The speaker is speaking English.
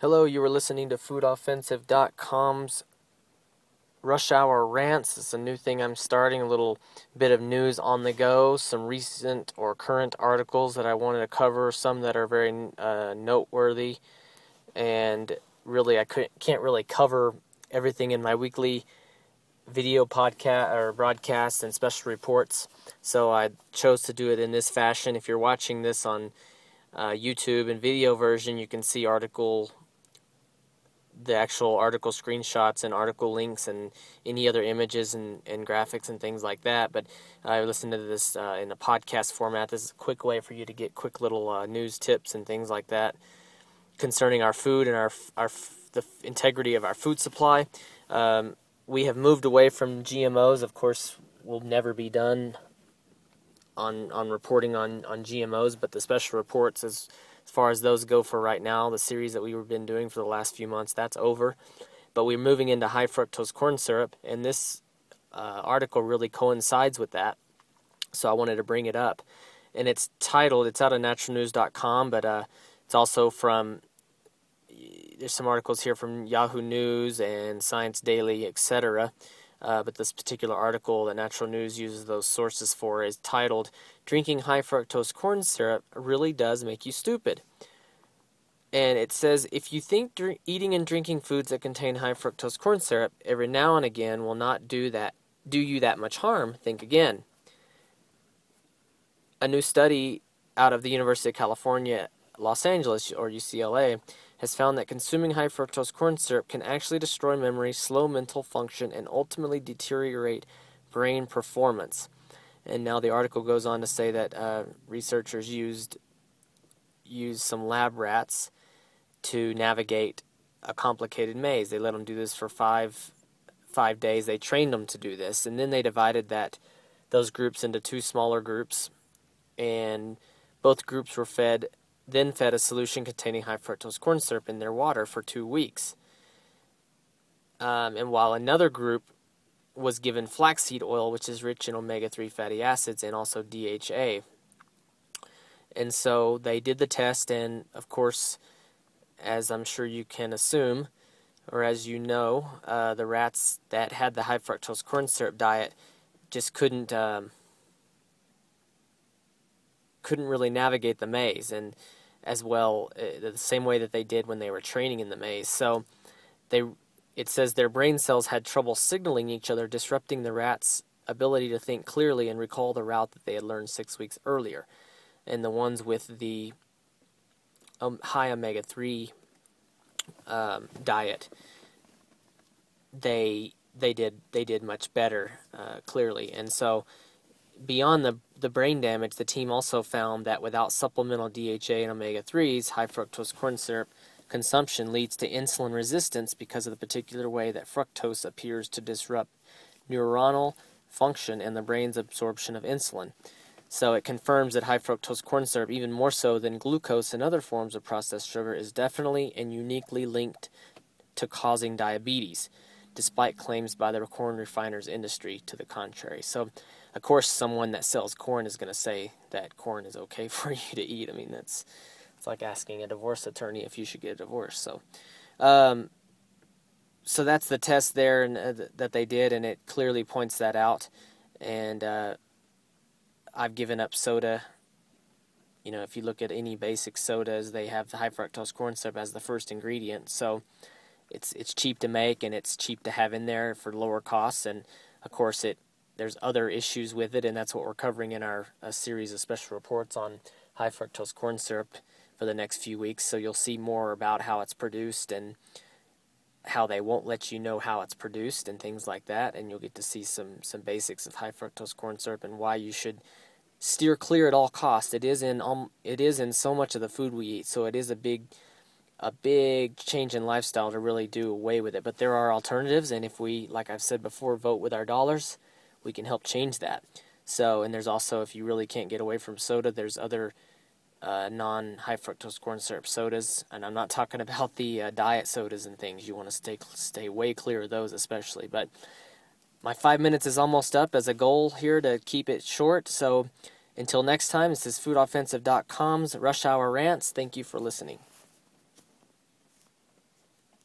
Hello, you were listening to foodoffensive.com's Rush Hour Rants. It's a new thing I'm starting, a little bit of news on the go, some recent or current articles that I wanted to cover, some that are very noteworthy, and really I can't really cover everything in my weekly video podcast or broadcast and special reports, so I chose to do it in this fashion. If you're watching this on YouTube and video version, you can see the actual article screenshots and article links and any other images and graphics and things like that. But I listened to this in a podcast format. This is a quick way for you to get quick little news tips and things like that concerning our food and the integrity of our food supply. We have moved away from GMOs. Of course, we'll never be done on reporting on GMOs, but the special reports as far as those go for right now, the series that we've been doing for the last few months, that's over. But we're moving into high fructose corn syrup, and this article really coincides with that, so I wanted to bring it up. And it's titled, it's out of naturalnews.com, but it's also from, there's some articles here from Yahoo News and Science Daily, etc., but this particular article that Natural News uses those sources for is titled, "Drinking High Fructose Corn Syrup Really Does Make You Stupid." And it says, if you think eating and drinking foods that contain high fructose corn syrup every now and again will not do you that much harm, think again. A new study out of the University of California, Los Angeles, or UCLA, has found that consuming high fructose corn syrup can actually destroy memory, slow mental function, and ultimately deteriorate brain performance. And now the article goes on to say that researchers used some lab rats to navigate a complicated maze. They let them do this for five days. They trained them to do this, and then they divided those groups into two smaller groups, and both groups were fed a solution containing high fructose corn syrup in their water for 2 weeks. And while another group was given flaxseed oil, which is rich in omega-3 fatty acids and also DHA. And so they did the test, and of course, as I'm sure you can assume, or as you know, the rats that had the high fructose corn syrup diet just couldn't really navigate the maze, and as well the same way that they did when they were training in the maze. So it says their brain cells had trouble signaling each other, disrupting the rats' ability to think clearly and recall the route that they had learned 6 weeks earlier. And the ones with the high omega-3 diet, they did much better clearly. And so beyond the brain damage, the team also found that without supplemental DHA and omega-3s, high fructose corn syrup consumption leads to insulin resistance because of the particular way that fructose appears to disrupt neuronal function and the brain's absorption of insulin. So it confirms that high fructose corn syrup, even more so than glucose and other forms of processed sugar, is definitely and uniquely linked to causing diabetes, despite claims by the corn refiners industry to the contrary. So, of course, someone that sells corn is going to say that corn is okay for you to eat. I mean, it's like asking a divorce attorney if you should get a divorce. So, so that's the test there and that they did, and it clearly points that out. And I've given up soda. You know, if you look at any basic sodas, they have the high fructose corn syrup as the first ingredient. So it's cheap to make, and it's cheap to have in there for lower costs, and of course there's other issues with it, and that's what we're covering in our series of special reports on high fructose corn syrup for the next few weeks. So you'll see more about how it's produced and how they won't let you know how it's produced and things like that, and you'll get to see some basics of high fructose corn syrup and why you should steer clear at all costs. It is in so much of the food we eat, so it is a big change in lifestyle to really do away with it. But there are alternatives, and if we, like I've said before, vote with our dollars, we can help change that. So, and there's also, if you really can't get away from soda, there's other non-high fructose corn syrup sodas, and I'm not talking about the diet sodas and things. You want to stay way clear of those especially. But my 5 minutes is almost up as a goal here to keep it short. So until next time, this is foodoffensive.com's Rush Hour Rants. Thank you for listening.